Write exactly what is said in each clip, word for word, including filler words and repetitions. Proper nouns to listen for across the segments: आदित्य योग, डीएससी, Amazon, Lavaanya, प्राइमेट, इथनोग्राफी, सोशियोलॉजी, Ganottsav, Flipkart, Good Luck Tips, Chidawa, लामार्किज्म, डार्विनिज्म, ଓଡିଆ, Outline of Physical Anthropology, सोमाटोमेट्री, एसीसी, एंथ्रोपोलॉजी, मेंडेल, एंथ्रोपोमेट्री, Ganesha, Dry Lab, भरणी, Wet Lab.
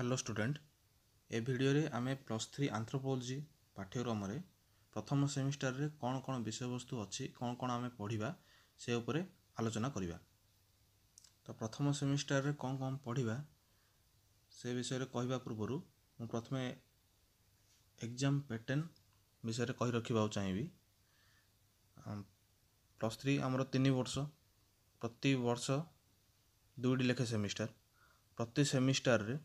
Hello student ए video रे आमे plus three anthropology पाठ्यक्रम रे प्रथम सेमिस्टर रे कौन कौन विषय वस्तु अच्छी कौन कौन आमे पढ़िबा से ऊपर आलोचना करिबा। तो प्रथम सेमिस्टर रे कौन कौन पढ़िबा से विषय रे कहबा पूर्व मु प्रथमे एग्जाम पैटर्न विषय रे कहि रखिबा चाहिबी। प्लस थ्री हमर तीन वर्ष प्रति वर्ष दुईटी लेखे सेमिस्टर प्रति सेमिस्टर रे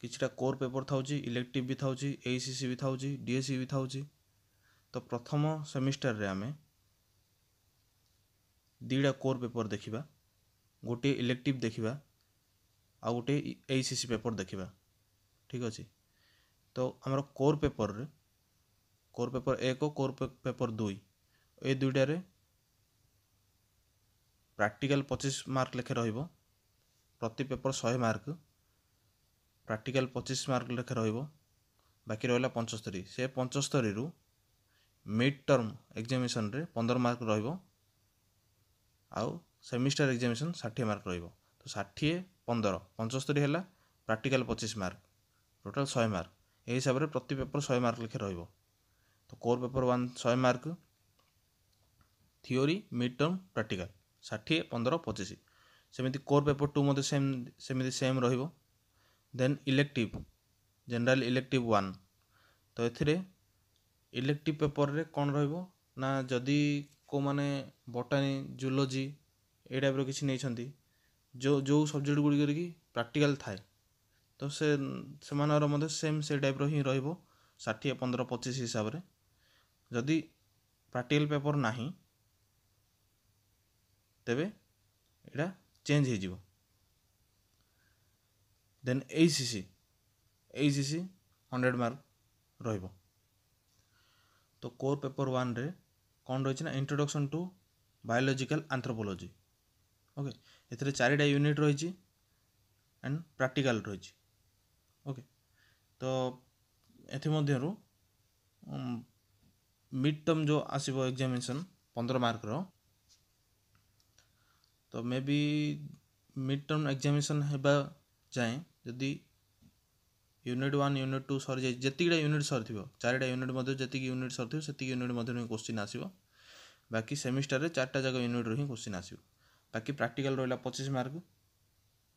किछटा कोर पेपर था इलेक्टिव भी था एसीसी भी था डीएससी भी था। तो प्रथम सेमिस्टर रे आमे दीडा कोर पेपर देखिबा गोटे इलेक्टिव देखिबा आ गोटे एसीसी पेपर देखिबा। ठीक अछि। तो हमर कोर पेपर रे कोर पेपर एक कोर पेपर दुई ए दुईटा रे प्रैक्टिकल पच्चीस मार्क लेखे रहिबो प्रति पेपर सौ मार्क प्रैक्टिकल पच्चीस मार्क लेखे रहिबो बाकी रहला पचहत्तर से पचहत्तर रु मिड टर्म एग्जामिनेशन रे पंद्रह मार्क रहिबो आउ सेमिस्टर एग्जामिनेशन साठ मार्क रहिबो। तो साठ पंद्रह पचहत्तर हैला प्रैक्टिकल पच्चीस मार्क टोटल सौ मार्क ए हिसाब रे प्रति पेपर सौ मार्क लेखे रहिबो। तो कोर पेपर वन सौ mark theory mid term practical साठ पंद्रह पच्चीस सेमिति कोर पेपर टू मध्ये सेम सेमिति सेम रहिबो। Then elective general elective one तो एथिरे इलेक्टिव पेपर रे कौन रहिबो ना जदि को माने बोटानी जूलॉजी ए टाइप रो किछि नैछंती जो जो सब्जेक्ट गुडी कर की प्रैक्टिकल थाए तो से समानर मध्ये सेम से टाइप रो ही रहिबो साठ पंद्रह पच्चीस हिसाब रे। जदि प्रैक्टिकल पेपर नाही तबे एडा चेंज हे जिवो। Then एसीसी एसीसी hundred mark रहिबो। तो कोर पेपर वन रे कौन रहिछि ना introduction to biological एंथ्रोपोलॉजी okay एथरे चारिटा यूनिट रहिछि एंड प्रैक्टिकल रहिछि ओके। तो एथि मध्यरु मिड टर्म जो आसीबो एग्जामिनेशन पंद्रह मार्क रो तो may be mid term examination हेबा जाए जदि यूनिट वन यूनिट टू सर जाए जतिकटा यूनिट सर थी चारिटा यूनिट मध्य जति यूनिट सर थी से यूनिट मध्य क्वेश्चन आसो बाकी सेमिस्टर रे चारटा जगह यूनिट रो ही क्वेश्चन आसो बाकी प्रैक्टिकल रहा पच्चीस मार्क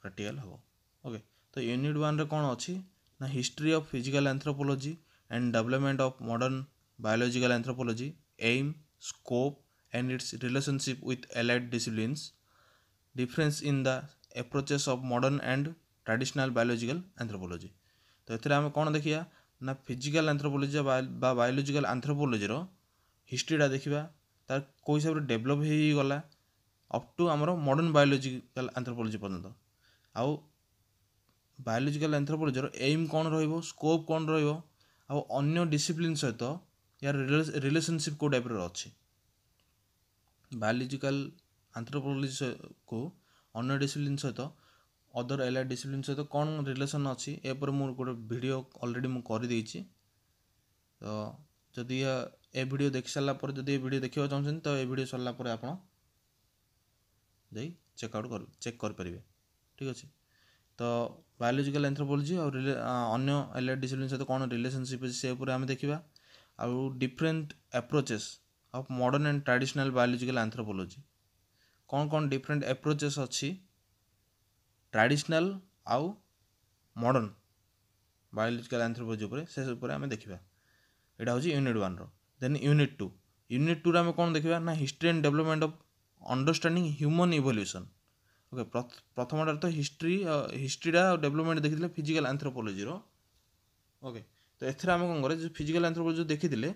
प्रैक्टिकल हम ओके। तो यूनिट वन रे कौन अच्छी ना history of physical एंथ्रोपोलॉजी and development of modern biological एंथ्रोपोलॉजी M scope and its relationship with allied disciplines difference in the approaches of modern and traditional biological एंथ्रोपोलॉजी। तो एथे आम कौन देखिया ना फिजिकल एंथ्रोपोलॉजी बा बायोलॉजिकल एंथ्रोपोलॉजी रो हिस्ट्रीटा देखिबा तार कोइ हिसाब रे डेवलप हेई गला अप टू हमरो मॉडर्न बायोलॉजिकल एंथ्रोपोलॉजी पर्यंत आउ बायोलॉजिकल एंथ्रोपोलॉजी रो एम कौन रहिबो स्कोप कौन रहिबो आउ अन्य डिसिप्लिन सहित यार रिलेशनशिप को टाइप रो अछि बायोलॉजिकल एंथ्रोपोलॉजी को अन्य डिसिप्लिन सहित अदर एलाइड डिसिप्लिन सहित कौन रिलेशन अच्छी एपर मुझे गोटे भिडियो अलरेडी मुझे करदेची। तो जदि ए भिडियो देखि सारापर जब ये भिडियो देखा चाहते तो ये भिडियो सरलापर आप चेकआउट कर चेक करेंगे। ठीक अच्छे। तो बायोलॉजिकल एंथ्रोपोलॉजी और अन्य एलाइड डिसिप्लिन सहित कौन रिलेशनशिप अच्छे से आम देखा आउ different approaches of modern and traditional biological एंथ्रोपोलॉजी कौन कौन डिफरेन्ट एप्रोचेस अच्छी ट्रेडिशनल आउ मॉडर्न बायोलॉजिकल एंथ्रोपोलॉजी उपरे से उपरे आमे देखिबा एटा होची यूनिट वन रो। Then unit two unit two रे आमे कोन देखिबा ना history and development of understanding human evolution okay. प्रथमटा तो हिस्ट्री हिस्ट्रीटा डेवलपमेंट देखिले फिजिकल एंथ्रोपोलॉजी रो ओके। तो एथरा आमे कोन करे जे फिजिकल एंथ्रोपोलॉजी देखिले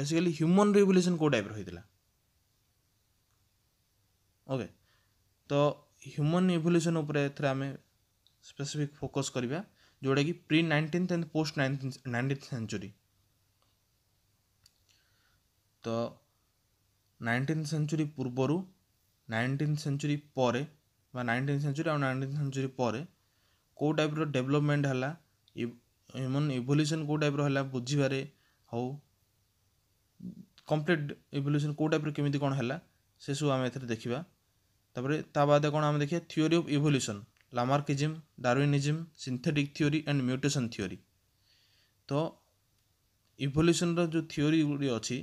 बेसिकली ह्यूमन इवोल्यूशन को टाइप रहितला ओके। तो ह्यूमन इवोल्यूशन उपरे एथरा आमे स्पेसिफिक फोकस करबा जोडा कि pre nineteenth and post nineteenth century. तो नाइनटीन्थ सेंचुरी पूर्वरु नाइनटीन्थ सेंचुरी परे बा नाइनटीन्थ सेंचुरी और नाइनटीन्थ सेंचुरी परे को टाइप रो डेवलपमेंट हला ह्यूमन इवोल्यूशन को टाइप रो हला बुझिबारे हो कंप्लीट इवोल्यूशन को टाइप रो केमिति कोन हला से सब आमे एथरे देखिबा। तापर ता बाद कौन आम देखिए theory of evolution लामार्किज्म, डार्विनिज्म, synthetic theory and mutation theory. तो इवोल्यूशन रो जो थ्योरी गुडी अच्छी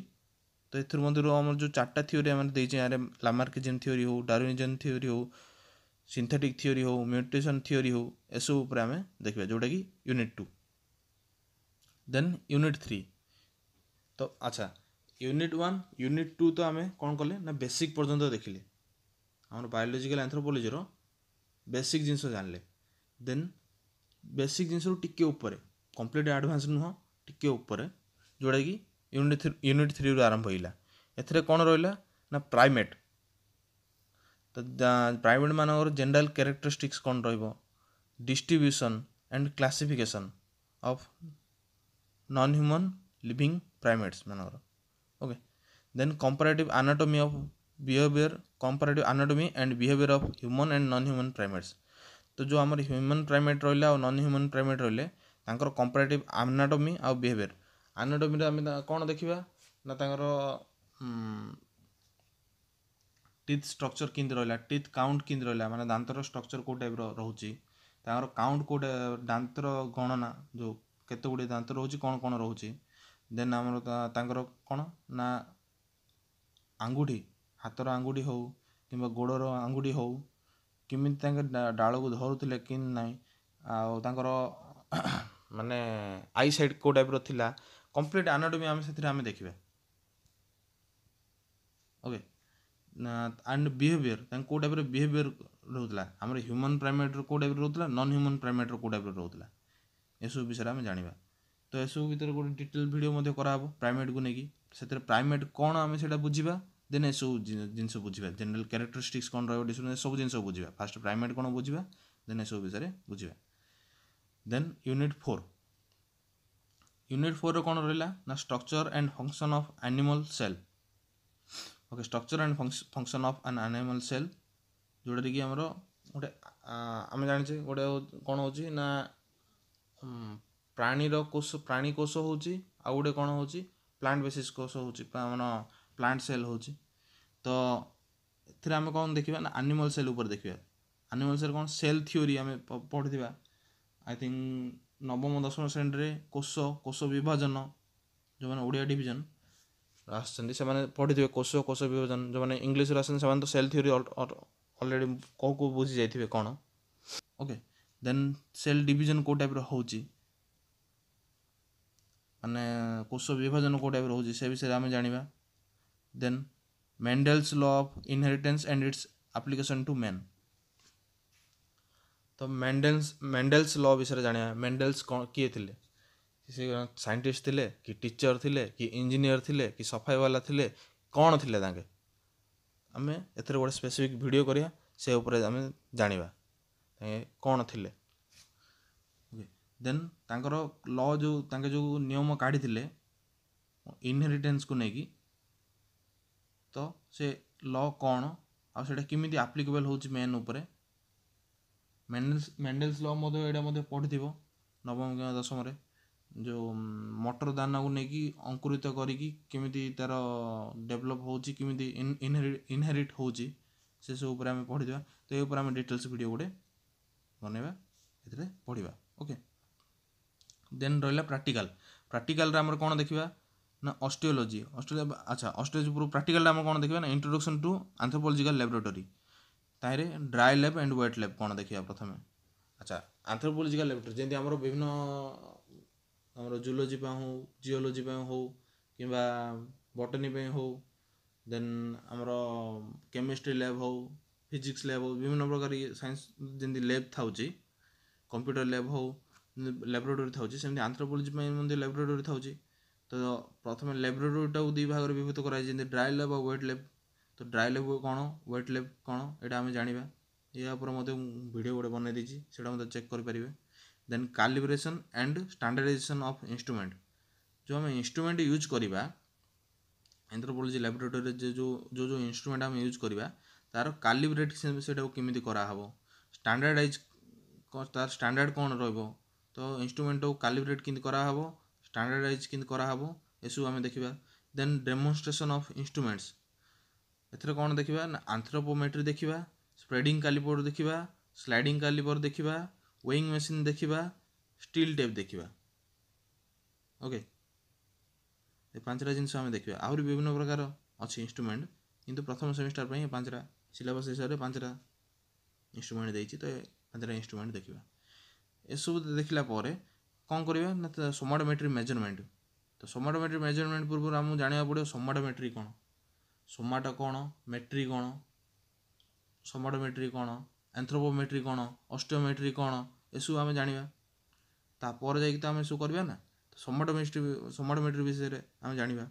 तो एथुर आम जो चार्टा थ्योरी आम देर लामार्किज्म थ्योरी हो, डार्विनिज्म थ्योरी हो, सिंथेटिक थ्योरी हो, म्यूटेशन थ्योरी हो, एसबूर आम देखा जोटा कि unit two. Then unit three तो अच्छा यूनिट वन यूनिट टू तो आम कौन कले ना बेसिक पर्यटन देखिले आम बायोलॉजिकल एंथ्रोपोलॉजी रो बेसिक जिनस जानले। देन बेसिक जिनस टिके ऊपर कंप्लीट एडवांस नुह टिके ऊपर जोड़ा कि यूनिट थ्री यूनिट थ्री रु आरंभ होइला। एथरे कौन रहिला ना प्राइमेट तो प्राइमेट मानकर जनरल कैरेक्टरिस्टिक्स कौन रहिबो, distribution and classification of non human living primates मानकर। Okay then comparative anatomy of behaviour, comparative anatomy and behaviour of human and non human primates. तो जो आम ह्यूमन प्राइमेट रहा और नॉन ह्यूमन प्राइमेट रहिले तांकर कंपैरेटिव एनाटॉमी और behaviour. Anatomy रे हम कौन देखिबा ना तांकर टीथ स्ट्रक्चर किंद रहा, टीथ काउंट किंद रहा माने दांतर स्ट्रक्चर को टाइप रोचे, तांकर काउंट को दांतर गणना जो केते गुडी दांत रोचे कौन कौन रोचे। देन आम तांकर कौन ना आंगुठी, हाथर आंगुठी हो कि गोड़र आंगुठी हो किमी डाल को धरुले कि नाई आर माने आई साइड को टाइप रहा कंप्लीट एनाटॉमी आम से देखा। ओके एंड बिहेवियर को टाइप बिहेवियर रोला आम ह्यूमन प्राइमेट रो टाइप रोला, नॉन ह्यूमन प्राइमेट रो टाइप रोला, एसबू विषय आम जाना। तो एसबू भर गोटे डिटेल भिडियो कराब प्राइमेट को लेकिन से प्राइमेट कौन आम से बुझा, देन ये सब जिनस बुझा जनरल कैरेक्टरिस्टिक्स कौन रहा सब जिन बुझा, फास्ट प्राइमेट कौन बुझा देन ये सब विषय बुझा। Then unit four unit four कौन रहा structure and function of animal cell. Okay structure and function of an animal cell जोटा कि आम गोटे आम जाने गोटे कौन होना प्राणीर कोष प्राणी कोष हो गोटे कौन हो प्लांट बेसिस कोष हो प्लांट सेल हो। तो ये आम कौन देखा ना एनिमल सेल ऊपर देखा। एनिमल सेल कौन सेल थ्योरी आम पढ़ी आई थिंक नवम दशम श्रेणी रे कोष कोष विभाजन जो मैंने ओडिया डिविजन आसने से माने पढ़ी थे कोष कोष विभाजन, जो मैंने इंग्लिश आसने तो सेल थ्योरी ऑलरेडी कौ को बुझी जाइए कौन। ओके देन सेल डिविजन को टाइप हो माने कोष विभाजन को टाइप हो विषय आम जाना। Then Mendel's law of inheritance and its application to man. तो मेंडेल्स मेंडेल्स लॉ विषय जाना। मेंडेल्स किए थे, साइंटिस्ट थे कि टीचर थे कि इंजीनियर थे कि सफाई वाला थे कौन थे तांके आम एथरे गोटे स्पेसिफिक वीडियो करिया से ऊपर आम जानिबा कौन थे। देन तांकर लॉ जो तांके जो नियम काढ़ी थिले इनहेरिटेंस को नेकी तो से लॉ कौन आटा किमी आप्लिकेबल हो मेन उपर। मेंडेल्स मेंडेल्स लॉ मत ये पढ़ी नवम कि दशम जो मटर दाना को लेकिन अंकुरित करमी तार डेभलप होमि इनहेरिट होसबूर आम पढ़ी तो ये आम डिटेल्स वीडियो गोटे बनवा ये पढ़ा। ओके देन रहा प्रैक्टिकल प्रैक्टिकल आम कौन देखा ना ऑस्टियोलॉजी ऑस्ट्रेलिया अच्छा ऑस्ट्रेलिया पूर्व प्रैक्टिकल आम कौन देखा ना इंट्रोडक्शन टू एंथ्रोपोलॉजिकल लैबोरेटरी ताहिरे dry lab and wet lab कौन देखा प्रथम। अच्छा एंथ्रोपोलॉजिकल लैबोरेटरी जमी आम विभिन्न आम जूलॉजी हो जियोलॉजी हो कि बॉटनी हो, देन आम केमिस्ट्री लैब हो, फिजिक्स लैब हो, विभिन्न प्रकार साइंस जमी लैब था कंप्यूटर लैब हो लैबोरेटरी था सेमती एंथ्रोपोलॉजी लैबोरेटरी था। तो प्रथम लैबोरेटरी टाक दुई भाग में विभक्त कर ड्राई लैब और वेट लैब। तो ड्राई लैब कौन वेट लैब कौन ये आम जाना या मतलब वीडियो गोटे बनई देटा चेक करें। Then calibration and standardisation of instrument जो हमें इंस्ट्रूमेंट यूज करवा एंथ्रोपोलॉजी लैबोरेटरी जो जो जो इंस्ट्रूमेंट आम यूज करवा तार कैलिब्रेट से किमिति कराव स्टैंडर्डाइज तार स्टैंडर्ड कौन रहिबो तो इंस्ट्रूमेंट कैलिब्रेट किमिति कराव स्टैंडर्डाइज किमिति कराव एसबू आम देखा। देन डेमोन्स्ट्रेशन ऑफ इंस्ट्रूमेंट्स एथरे कौन देखा ना एंथ्रोपोमेट्री देखा, स्प्रेडिंग कैलिपर देखा, स्लाइडिंग कैलिपर देखा, वेइंग मशीन देखा, स्टील टेप देखा। ओके ये पांचटा जिनस आम देखा। आहरी विभिन्न प्रकार अच्छी इंस्ट्रुमेंट किंतु प्रथम सेमिस्टर पर पांचटा सिलेबस हिसाब से पांचटा इंस्ट्रुमेंट देती। तो पांचटा इंस्ट्रुमेंट देखा। एसबू देखला कौन करें सोमाटोमेट्री मेजरमेंट। तो सोमाटोमेट्री मेजरमेंट पूर्व आम जाना पड़ो सोमाटोमेट्री कौन, सोमाटो कौन, मेट्री कौन, सोमाटोमेट्री कौन, एंथ्रोपोमेट्री कौन, ऑस्टियोमेट्री कौन, एसबू आम जाना तापर जामें सब करवा ना। तो सोमाटोमेट्री सोमाटोमेट्री विषय में आम जाना।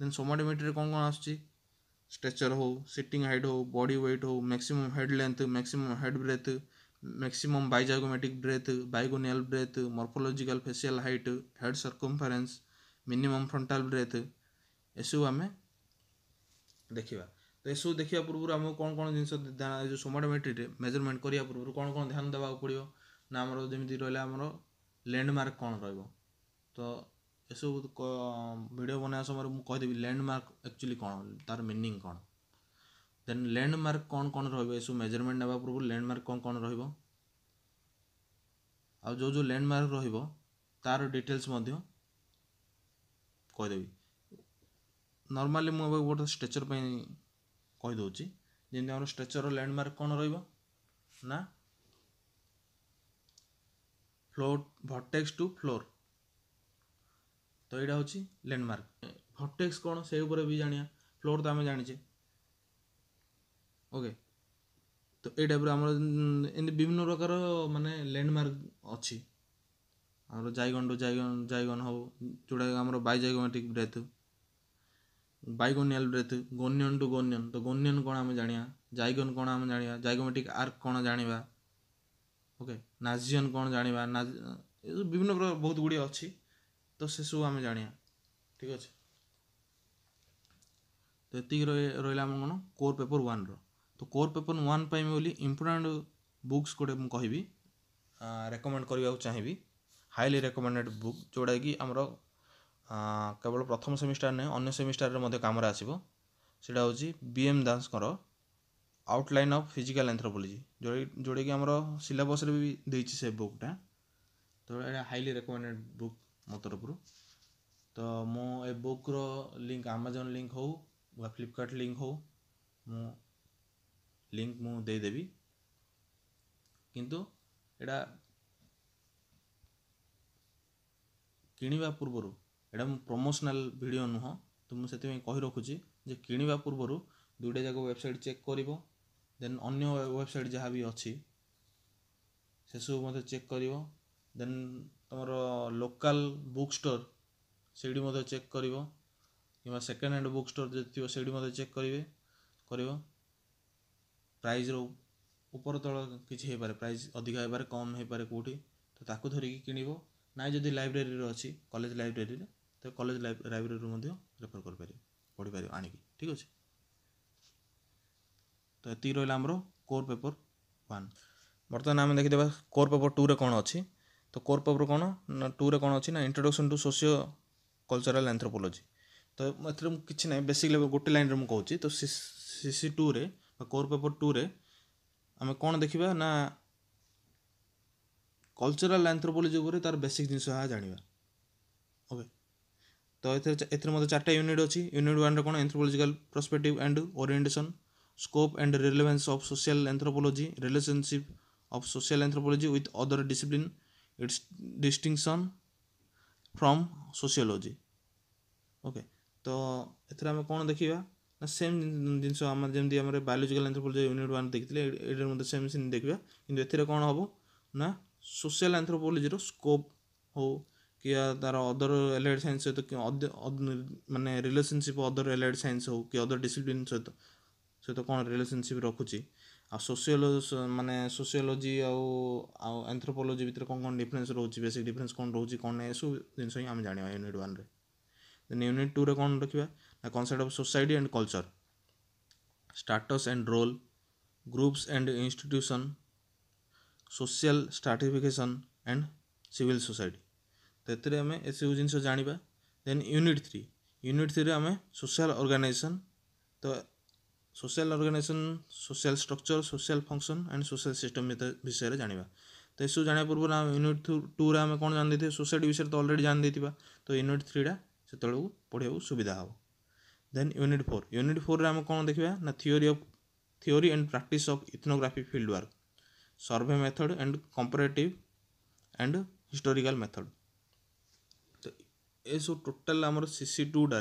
देन सोमाटोमेट्री कौन कौन आसुच्ची स्ट्रेचर हो, सिटिंग हाइट हो, बॉडी वेट हो, maximum head length, maximum head breadth, maximum bizygomatic breadth, bigonial breadth, morphological facial height, head circumference, minimum frontal breadth, एसबू आम देखा। तो एसबू देखा पूर्व आम कौन कौन जिन सोमाटोमेट्री मेजरमेंट करने पूर्व कौन कौन ध्यान देवा पड़ो ना। आम जमी रहा आम लैंडमार्क कौन रो। तो एसबू वीडियो बनाया समय मुझेदेवी लैंडमार्क एक्चुअली कौन, तार मीनिंग कौन। देन लैंडमार्क कौन कौन रसबू मेजरमेंट ना पूर्व लैंडमार्क कौन कौन रो, जो जो लैंडमार्क रो तार डिटेल्स कहीदेवी। नॉर्मली मुझे गोटे स्ट्रेचर कहीदे जमी आम स्ट्रेचर लैंडमार्क कौन रा फ्लोर वर्टेक्स टू फ्लोर। तो यहाँ हूँ लैंडमार्क। वर्टेक्स कौन से भी जानिया, फ्लोर तो आम जाने। ओके तो ये टाइप विभिन्न प्रकार माने लैंडमार्क अच्छी आम जाइगन टू जाइगन जाइगन हो जोटा आम bizygomatic breadth, bigonial breadth, gonion to gonion. तो गोनियन कौन आम जानिया, जाइगन कौन आम जानिया, जाइगोमेटिक आर्क कौन जानिया। ओके नाजियन कौन जानिया, विभिन्न प्रकार बहुत गुड़ी अच्छी। तो से सब आम जानिया ठीक अच्छे। तो ये रहा कौन कोर पेपर वन रो। तो कोर पेपर वन बोली इम्पोर्टाट बुक्स गोटे मुझे रेकमेंड करने चाहिए। हाईली रेकमेंडेड बुक जोटा कि आमर केवल प्रथम सेमिस्टर ने अन्य सेमिस्टर कम आसो। सेटा हूँ B M Das outline of physical एंथ्रोपोलॉजी जोटा कि आमर सिलेबस भी देती से बुकटा। तो ये हाईली रेकमेंडेड बुक मो तरफ। तो मो ए बुक रो लिंक अमेजन लिंक हो व फ्लिपकार्ट लिंक हो मु लिंक मु दे देबी। किंतु एडा किनिबा पूर्वरु एडा प्रमोशनल वीडियो नुह। तो मु सेति में कहि रखुची जे किनिबा पूर्वरु दुइटा जाक वेबसाइट चेक करिवो। देन अन्य वेबसाइट जहाँ भी अच्छी से सब मते चेक करिवो। देन तुमर लोकल बुक स्टोर सेडी मते चेक करिवो कि सेकेंड हैंड बुक स्टोर जो थी से मत चेक करेंगे कर। प्राइस रो ऊपर तल किसी हो पारे, प्राइस अधिका हो पारे, कम हो पारे कौटी। तो ताकू धरिकी किनिबो ना। जदि लाइब्रेरी अच्छी कॉलेज लाइब्रेरी तो कॉलेज लाइब्रेरी रेफर कर पढ़ी पार आणिकी ठीक अच्छे। तो ये रहा आमर कोर पेपर वन। बर्तमान आम देखीदे कोर पेपर टू रे कौन अच्छी। तो कोर पेपर कौन टू रे कौन अच्छी ना introduction to socio cultural एंथ्रोपोलॉजी। तो ये किसी ना बेसिक लेवल गोटे लाइन में कहूँ। तो सीसी टू रे कोर पेपर टू रे आम कौन देखा ना कल्चरल एंथ्रोपोलॉजी पर तार बेसिक जिनस जाना। ओके तो ये मतलब चार्ट यूनिट अच्छी। यूनिट वन कौन anthropological perspective and orientation, scope and relevance of social एंथ्रोपोलॉजी, relationship of social एंथ्रोपोलॉजी with other discipline, its distinction from सोशियोलॉजी। Okay तो एथरा हम कौन देखा ना सेम जिनस जमी आम बायोलॉजिकल एंथ्रोपोलॉजी यूनिट वन देखते ये सेम सीन देखा। किंतु एथिरे कौन हम ना सोशल एंथ्रोपोलॉजी रो स्कोप हो कि तार अदर एलाइड साइंस सहित मानने रिलेशनशिप अदर एलाइड साइंस हो कि अदर डिसिप्लिन सहित सहित कौन रिलेशनशिप रखुची। आ सोशियोलो माने सोशियोलॉजी एंथ्रोपोलॉजी भितर कौन कौन डिफरेन्स रोचे, बेसिक डिफरेन्स कौन रोचे कौन एसब जिनस आम जाना यूनिट वन रे। देन यूनिट टू रे कौन रखा ना concept of society and culture, status and role, groups and institution, social stratification and civil society. तो ये आम एसबू जिनस जाना। Then unit three unit three आम सोशल ऑर्गेनाइजेशन। तो social organisation, social structure, social function and social system विषय जाना। तो यू जाना पूर्व यूनिट टू रे कौन जान दे सोसाइटी विषय तो अलरेडी जान देता, तो यूनिट थ्री से पढ़ाई सुविधा हे। Then unit four, unit four में कौन देखा ना theory of theory and practice of इथनोग्राफी field work, survey method and comparative and historical method. तो ये सब टोटाल आमर सीसी टूटा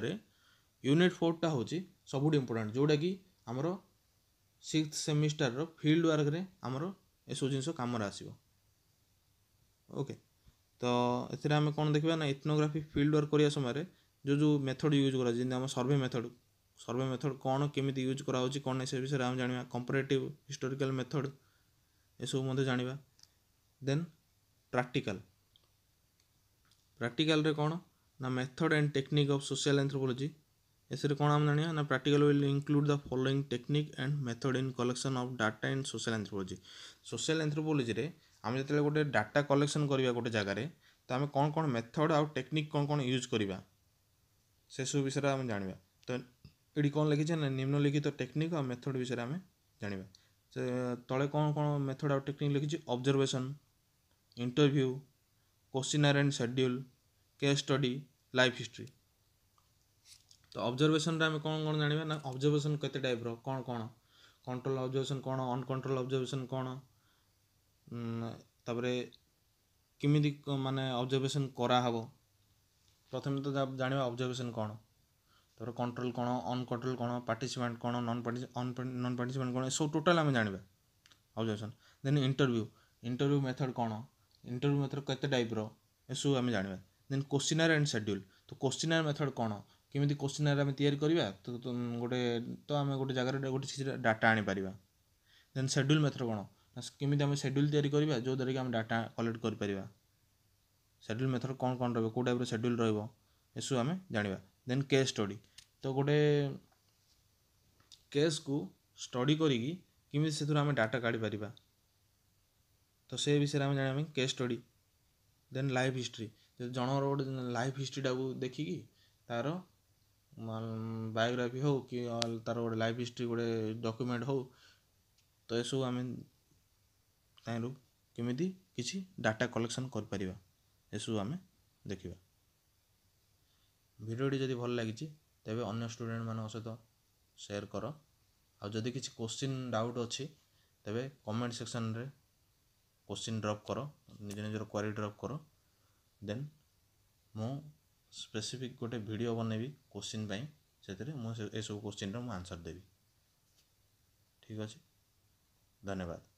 यूनिट फोरटा हूँ सबुठ इम्पोर्टाट, जोटा कि आमर सिक्स सेमिस्टर फील्ड वर्क रे आमर ए सब जिन कम आसो। ओके, तो ये आम कौन देखा ना इथनोग्राफी फील्ड वर्क करने समय जो जो मेथड यूज करा जिन हम सर्वे मेथड, सर्वे मेथड कौन केमी यूज करा होची कौन से विषय आम जाना, कंपैरेटिव हिस्टोरिकल मेथड ये सब जाना। देन प्रैक्टिकल, प्रैक्टिकल रे कौन ना method and technique of social एंथ्रोपोलॉजी, इसे कौन हम जाना ना practical will include the following technique and method in collection of data in social एंथ्रोपोलॉजी। Social एंथ्रोपोलॉजी रे आम जो गोटे डाटा कलेक्शन करवा गोटे जगार तो आम कौन कौन मेथड आउ टेक्निक कौन कौन यूज करवा से सब विषय आम जाना। तो ये कौन लिखी ना निम्नलिखित तो टेक्निक और मेथड विषय आम जाना। तले कौन कौन मेथड आउ टेक्निक लिखी, observation, interview, questionnaire and schedule, case study, life history. तो ऑब्जर्वेशन आम कौन कौन जाना ना ऑब्जर्वेशन केते टाइप रो कौन कौन, कंट्रोल ऑब्जर्वेशन कौन, अनकंट्रोल ऑब्जर्वेशन कौन, तापरे किमिदि माने ऑब्जर्वेशन करा हबो। प्रथम तो जाना ऑब्जर्वेशन कौन, तापर कंट्रोल कौन, अनकंट्रोल कौन, पार्टिसिपेंट कौन, नॉन नॉन पार्टिसिपेंट कौन, सब टोटल आम जाना observation. Then interview, interview method कौन, इंटरव्यू मेथड केते टाइप रो ए सब आम जाना। देन क्वेश्चनर एंड शेड्यूल, तो क्वेश्चनर मेथड कौन, केमिति क्वेश्चनर आम तैयारी करबा तो गोटे तो आम गोटे जगार गोटे किसी डाटा आनी पारिबा। देन शेड्यूल मेथड कौन ना केमिति आम शेड्यूल तैयारी करबा जो द्वारा कि आम डाटा कलेक्ट कर पारिबा। शेड्यूल मेथड कौन कौन रहबो, को टाइप रो शेड्यूल रहबो ए सब आम जानिबा। देन केस स्टडी, तो गोटे केस को स्टडी करिकि केमिति सेथुर आम डाटा काढी पारिबा तो से विषय आम जाना case study. Then life history, जनर गोटे लाइफ हिस्ट्रीटा को देखिकी तार बायोग्राफी हो कि तार गोटे लाइफ हिस्ट्री गोटे डॉक्यूमेंट हो तो एसबू आम ताइरू केमिति किसी डाटा कलेक्शन कर परिबा एसबू आम देखिबा। वीडियोटी जदि भल लगी तेबे अन्य स्टूडेंट मान सहित शेयर कर, आ जदि किसी क्वेश्चन डाउट अच्छी तेबे कमेंट सेक्शन रे क्वेश्चन ड्रॉप करो, निज निजर क्वेरी ड्रॉप करो। देन मु स्पेसिफिक गोटे वीडियो बनेबी क्वेश्चन पाई, से मु सब क्वेश्चन रो आंसर देबी। ठीक अच्छे, धन्यवाद।